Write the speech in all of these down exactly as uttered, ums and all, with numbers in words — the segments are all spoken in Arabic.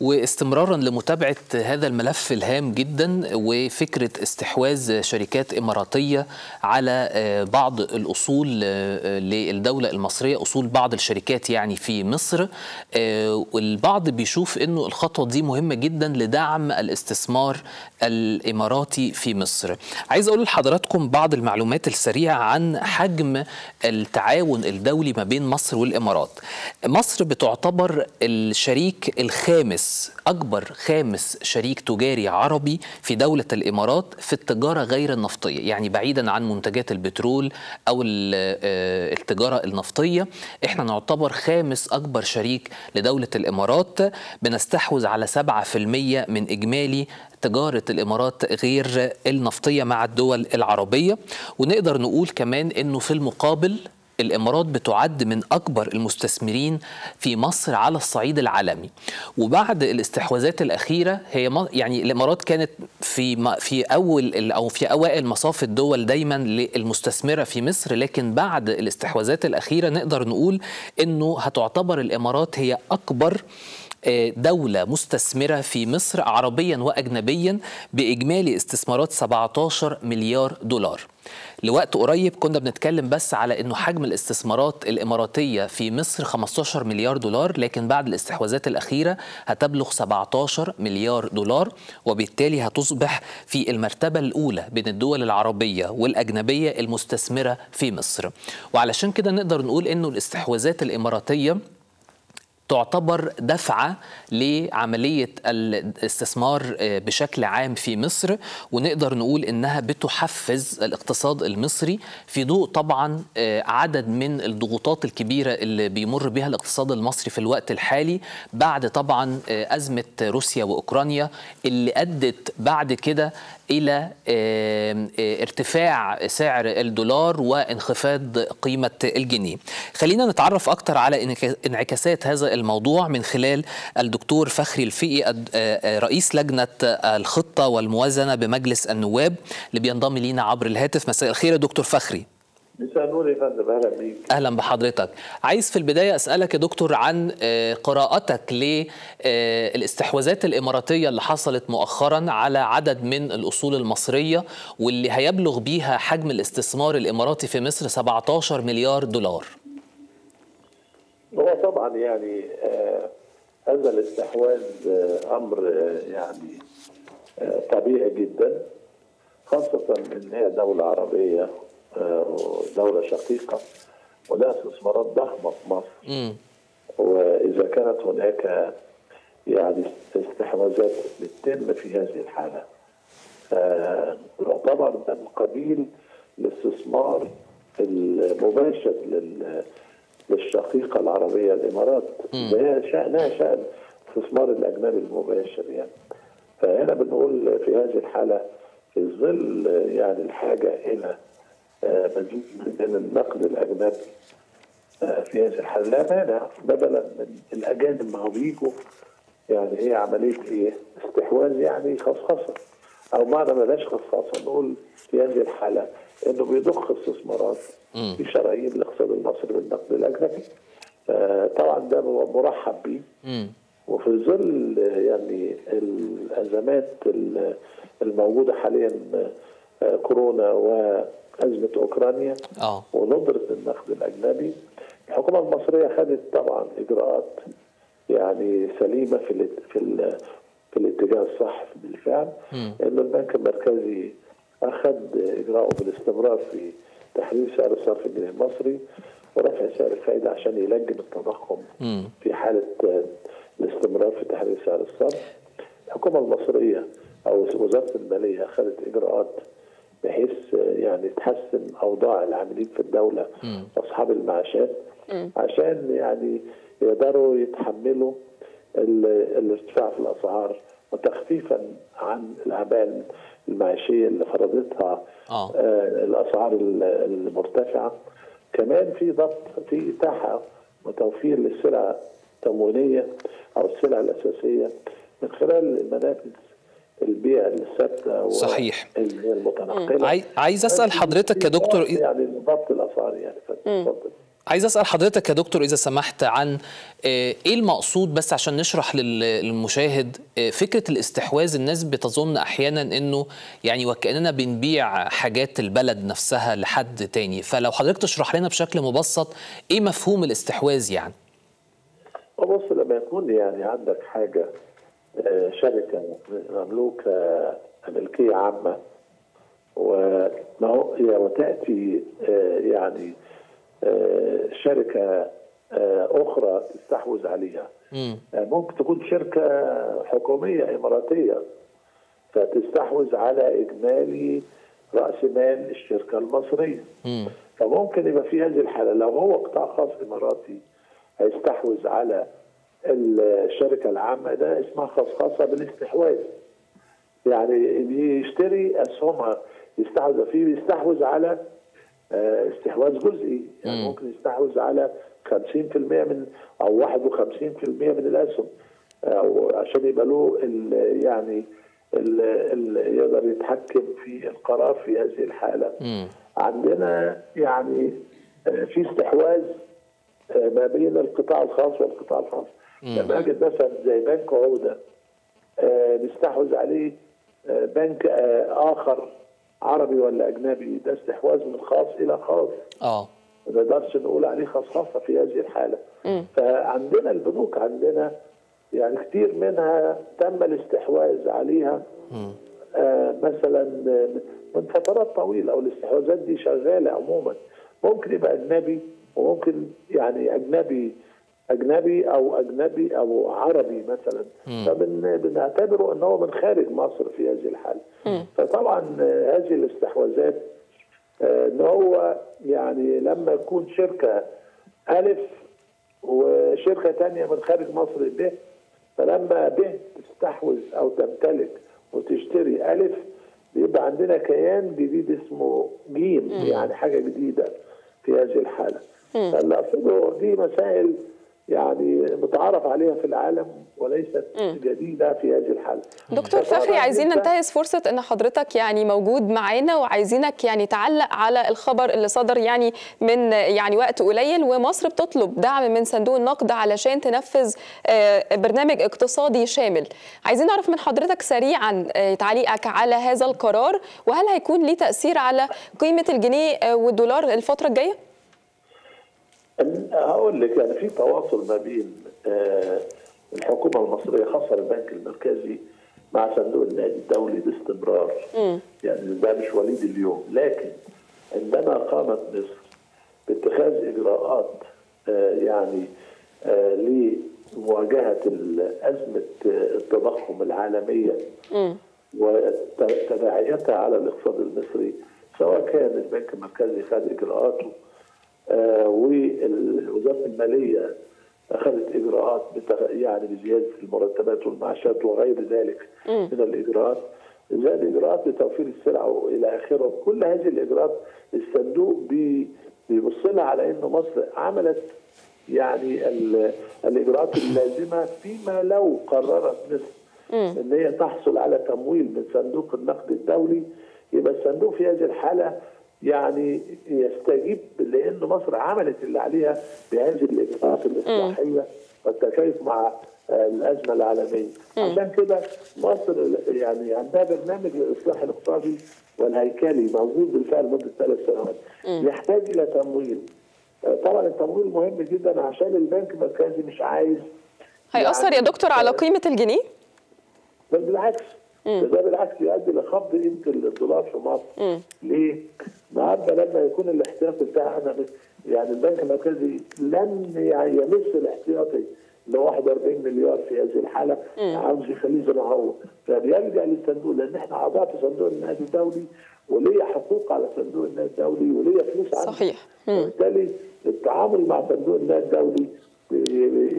واستمرارا لمتابعة هذا الملف الهام جدا وفكرة استحواذ شركات إماراتية على بعض الأصول للدولة المصرية، أصول بعض الشركات يعني في مصر. والبعض بيشوف أنه الخطوة دي مهمة جدا لدعم الاستثمار الإماراتي في مصر. عايز أقول لحضراتكم بعض المعلومات السريعة عن حجم التعاون الدولي ما بين مصر والإمارات. مصر بتعتبر الشريك الخامس، أكبر خامس شريك تجاري عربي في دولة الإمارات في التجارة غير النفطية، يعني بعيدا عن منتجات البترول أو التجارة النفطية. إحنا نعتبر خامس أكبر شريك لدولة الإمارات، بنستحوذ على سبعة بالمئة من إجمالي تجارة الإمارات غير النفطية مع الدول العربية. ونقدر نقول كمان أنه في المقابل الإمارات بتعد من أكبر المستثمرين في مصر على الصعيد العالمي. وبعد الاستحواذات الأخيرة هي يعني الإمارات كانت في في أول أو في أوائل مصاف الدول دايما للمستثمرة في مصر، لكن بعد الاستحواذات الأخيرة نقدر نقول إنه هتعتبر الإمارات هي أكبر دولة مستثمرة في مصر عربيا وأجنبيا بإجمالي استثمارات سبعة عشر مليار دولار. لوقت قريب كنا بنتكلم بس على أنه حجم الاستثمارات الإماراتية في مصر خمستاشر مليار دولار، لكن بعد الاستحواذات الأخيرة هتبلغ سبعتاشر مليار دولار، وبالتالي هتصبح في المرتبة الأولى بين الدول العربية والأجنبية المستثمرة في مصر. وعلشان كده نقدر نقول أنه الاستحواذات الإماراتية تعتبر دفعة لعملية الاستثمار بشكل عام في مصر، ونقدر نقول إنها بتحفز الاقتصاد المصري في ضوء طبعا عدد من الضغوطات الكبيرة اللي بيمر بها الاقتصاد المصري في الوقت الحالي، بعد طبعا أزمة روسيا وأوكرانيا اللي أدت بعد كده إلى ارتفاع سعر الدولار وانخفاض قيمة الجنيه. خلينا نتعرف أكتر على انعكاسات هذا الموضوع من خلال الدكتور فخري الفقي رئيس لجنة الخطة والموازنة بمجلس النواب اللي بينضم لينا عبر الهاتف. مساء الخير يا دكتور فخري. مساء نور يا فندم، اهلا بيك. اهلا بحضرتك. عايز في البدايه اسالك يا دكتور عن قراءتك للاستحواذات الاماراتيه اللي حصلت مؤخرا على عدد من الاصول المصريه، واللي هيبلغ بيها حجم الاستثمار الاماراتي في مصر سبعتاشر مليار دولار. هو طبعا يعني هذا الاستحواذ امر يعني طبيعي جدا، خاصه ان هي دوله عربيه دولة شقيقة ولها استثمارات ضخمة في مصر، وإذا كانت هناك يعني استحواذات بتتم في هذه الحالة يعتبر من قبيل الاستثمار المباشر للشقيقة العربية الإمارات، وهي شأنها شأن الاستثمار الأجنبي المباشر يعني. فهنا بنقول في هذه الحالة في ظل يعني الحاجة إلى مزيد من النقد الاجنبي في هذه الحاله، لا مانع بدلا من الاجانب ما هو بيجوا يعني هي عمليه ايه؟ استحواذ يعني خصخصه، او معنى مالهاش خصخصه نقول في هذه الحاله انه بيضخ استثمارات في شرايين الاقتصاد المصري والنقد الاجنبي. طبعا ده مرحب بيه، وفي ظل يعني الازمات الموجوده حاليا كورونا و أزمة أوكرانيا أوه. ونظرة النقد الأجنبي، الحكومة المصرية خدت طبعا إجراءات يعني سليمة في في في الاتجاه الصح بالفعل. إنه البنك المركزي أخذ إجراءه بالاستمرار في تحرير سعر صرف الجنيه المصري ورفع سعر الفائدة عشان يلجم التضخم م. في حالة الاستمرار في تحرير سعر الصرف. الحكومة المصرية أو وزارة المالية أخذت إجراءات بحيث يعني تحسن اوضاع العاملين في الدوله واصحاب المعاشات عشان يعني يقدروا يتحملوا الارتفاع في الاسعار، وتخفيفا عن الاعباء المعيشيه اللي فرضتها آه. الاسعار المرتفعه. كمان في ضبط في اتاحه وتوفير للسلع التموينيه او السلع الاساسيه من خلال منافذ البيع الثابته صحيح المتنقله. عايز اسال حضرتك يا دكتور يعني ضبط الاسعار يعني. عايز أسأل حضرتك يا دكتور إذا سمحت عن إيه المقصود، بس عشان نشرح للمشاهد فكرة الاستحواذ. الناس بتظن أحيانا إنه يعني وكأننا بنبيع حاجات البلد نفسها لحد تاني، فلو حضرتك تشرح لنا بشكل مبسط إيه مفهوم الاستحواذ يعني؟ بص، لما يكون يعني عندك حاجة شركة مملوكة ملكية عامة وتأتي يعني شركة أخرى تستحوذ عليها، ممكن تكون شركة حكومية إماراتية فتستحوذ على إجمالي رأس مال الشركة المصرية، فممكن يبقى في هذه الحالة لو هو قطاع خاص إماراتي هيستحوذ على الشركة العامة، ده اسمها خاصة بالاستحواذ، يعني بيشتري أسهمها، يستحوذ فيه، بيستحوذ على استحواذ جزئي، يعني ممكن يستحوذ على خمسين بالمئة من او واحد وخمسين بالمئة من الاسهم عشان يبقى له ال يعني ال ال يقدر يتحكم في القرار في هذه الحاله. مم. عندنا يعني في استحواذ ما بين القطاع الخاص والقطاع الخاص. لما اجد مثلا زي بنك عوده نستحوذ عليه بنك اخر عربي ولا اجنبي، ده استحواذ من خاص الى خاص. اه ما نقدرش نقول عليه خاص خاصه في هذه الحاله. م. فعندنا البنوك عندنا يعني كتير منها تم الاستحواذ عليها آه مثلا من فترات طويله، والاستحواذات دي شغاله عموما. ممكن يبقى اجنبي، وممكن يعني اجنبي اجنبي او اجنبي او عربي مثلا، فبنعتبره ان هو من خارج مصر في هذه الحاله. مم. فطبعا هذه الاستحواذات ان هو يعني لما يكون شركه الف وشركه ثانيه من خارج مصر ب، فلما ب تستحوذ او تمتلك وتشتري الف، بيبقى عندنا كيان جديد اسمه جيم، يعني حاجه جديده في هذه الحاله. فاللي اقصده دي مسائل يعني متعارف عليها في العالم وليست جديده في هذه الحاله. دكتور فخري، عايزين ننتهز فرصه ان حضرتك يعني موجود معانا، وعايزينك يعني تعلق على الخبر اللي صدر يعني من يعني وقت قليل، ومصر بتطلب دعم من صندوق النقد علشان تنفذ برنامج اقتصادي شامل. عايزين نعرف من حضرتك سريعا تعليقك على هذا القرار، وهل هيكون ليه تاثير على قيمه الجنيه والدولار الفتره الجايه؟ هقول لك يعني في تواصل ما بين الحكومه المصريه خاصه البنك المركزي مع صندوق النقد الدولي باستمرار. م. يعني ده مش وليد اليوم، لكن عندما قامت مصر باتخاذ اجراءات يعني لمواجهه ازمه التضخم العالميه وتبعيتها على الاقتصاد المصري، سواء كان البنك المركزي خد اجراءاته آه ووزارة المالية أخذت إجراءات يعني بزيادة المرتبات والمعاشات وغير ذلك م. من الإجراءات، زي الإجراءات لتوفير السلع وإلى آخره. كل هذه الإجراءات الصندوق بيبص لها على إنه مصر عملت يعني الإجراءات اللازمة فيما لو قررت مصر إن هي تحصل على تمويل من صندوق النقد الدولي، يبقى الصندوق في هذه الحالة يعني يستجيب، لان مصر عملت اللي عليها بهذه الاجراءات الاصلاحيه والتكيف مع الازمه العالميه. عشان كده مصر يعني عندها برنامج للاصلاح الاقتصادي والهيكلي موجود بالفعل مده ثلاث سنوات، يحتاج الى تمويل. طبعا التمويل مهم جدا عشان البنك المركزي مش عايز هيأثر يا دكتور على قيمه الجنيه؟ بل بالعكس، ده بالعكس يؤدي لخفض قيمه الدولار في مصر. م. ليه؟ النهارده لما يكون الاحتياطي بتاعنا يعني البنك المركزي لن يعني يمس الاحتياطي اللي هو واحد وأربعين مليار في هذه الحاله، عاوز يخليه زي ما هو، فبيلجا للصندوق، لان احنا اعضاء في صندوق النقد الدولي وليا حقوق على صندوق النقد الدولي وليا فلوس عنه. صحيح. وبالتالي التعامل مع صندوق النقد الدولي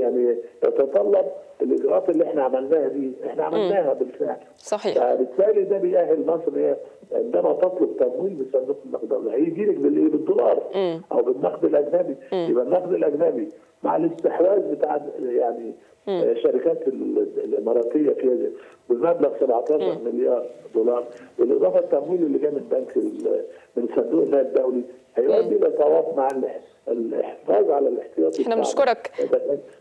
يعني يتطلب الاجراءات اللي احنا عملناها دي، احنا عملناها بالفعل. صحيح. فبالتالي ده بيأهل مصر هي عندما تطلب تمويل من صندوق النقد الدولي هيجي لك بالايه؟ بالدولار مم. او بالنقد الاجنبي، يبقى النقد الاجنبي مع الاستحواذ بتاع يعني مم. الشركات الاماراتيه في بمبلغ سبعتاشر مليار دولار، بالاضافه التمويل اللي جاي من بنك من صندوق النقد الدولي هيؤدي الى توافق مع الحفاظ على الاحتياطي. احنا بنشكرك.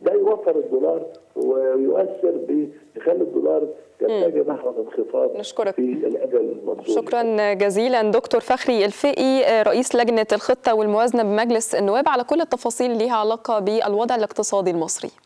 ده يوفر الدولار ويؤثر بيخلي الدولار ينتج نحو انخفاض في الاجل المنظور. شكرا جزيلا دكتور فخري الفقي رئيس لجنه الخطه والموازنه بمجلس النواب على كل التفاصيل اللي ليها علاقه بالوضع الاقتصادي المصري.